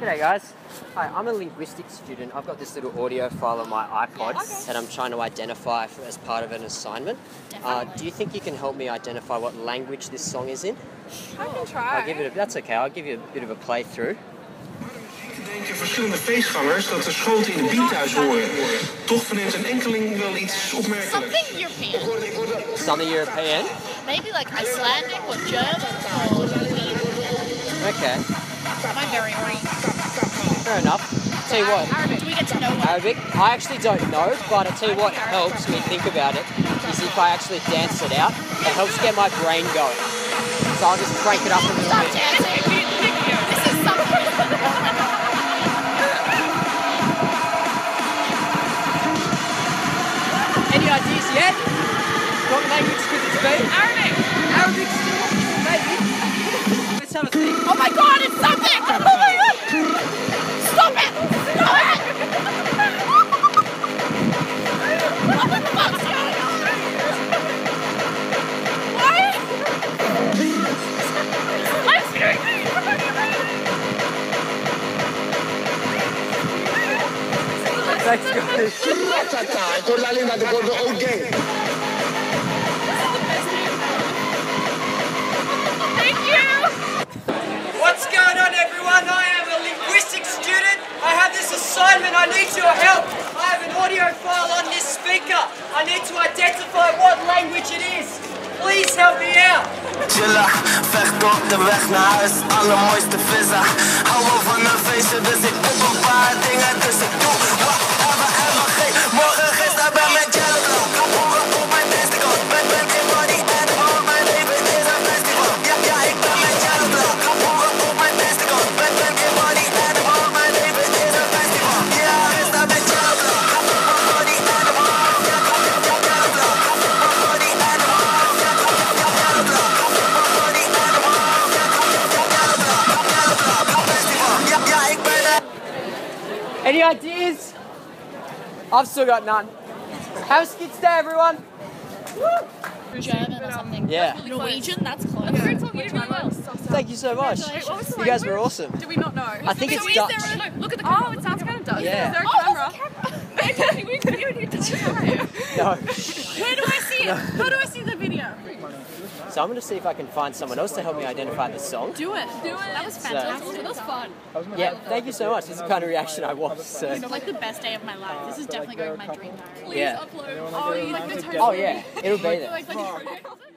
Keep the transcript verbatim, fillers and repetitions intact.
G'day guys. Hi, I'm a linguistics student. I've got this little audio file on my iPod yeah, okay. that I'm trying to identify for, as part of an assignment. Uh, do you think you can help me identify what language this song is in? Sure. I can try. I'll give it a, that's okay, I'll give you a bit of a playthrough. Je verschillende feestgangers dat de schoten in de buurthuis horen. Toch verneemt een enkeling wel iets opmerkelijks. Something European. Something European? Maybe like Icelandic or German or okay. Am I very wrong? Fair enough. Tell you what. Arabic. Do we get to know what? Arabic? I actually don't know, but I tell you what helps me think about it is if I actually dance it out. It helps get my brain going. So I'll just crank it up a little bit. Stop dancing. This is something. Ideas yet? What language could this be? Arabic! Arabic still? Maybe? Let's have a think. Oh my god, it's something! Oh my god! Stop it! Stop it! What the fuck's going on? What? I'm scared! Let's go. This is the best name. Thank you. What's going on, everyone? I am a linguistics student. I have this assignment. I need your help. I have an audio file on this speaker. I need to identify what language it is. Please help me out. Chilla, vecht op de weg naar huis, allermooiste visser. Hou wel van een feestje, dus ik op een paar dingen, dus ik doe wat ever, ever geen. Morgen, gisteren ben met Jello. Kapoeren op mijn testicle. Ben met in body en al mijn leven is een festival. Ja, ja, ik ben met Jello. Kapoeren op mijn testicle. Ben met in body en al mijn leven is een festival. Ja, gisteren met Jello. Kapoeren body en al. Ja, ja, ja, ja, Jello. Kapoeren body en al. Ja, ja, ja, ja, Jello. Any ideas? I've still got none. Have a skits day, everyone. Woo! German or something. Yeah. That's really Norwegian, that's close. Yeah. We're talking really well. Thank you so much. You guys were awesome. Did we not know? I think it's Dutch. A, look at the camera. Oh, it sounds kind of Dutch. Yeah. Is there a camera? Oh, there's a camera. We need to no. Where do I see it? No. How do I see the video? So I'm going to see if I can find someone else to help me identify the song. Do it. Do it. That was fantastic. So, that was fun. Yeah, thank you so much. This is the kind of reaction I want. So. It's like the best day of my life. This is definitely going to be my dream night. Please yeah. upload. Oh, like the oh, yeah. It'll be there.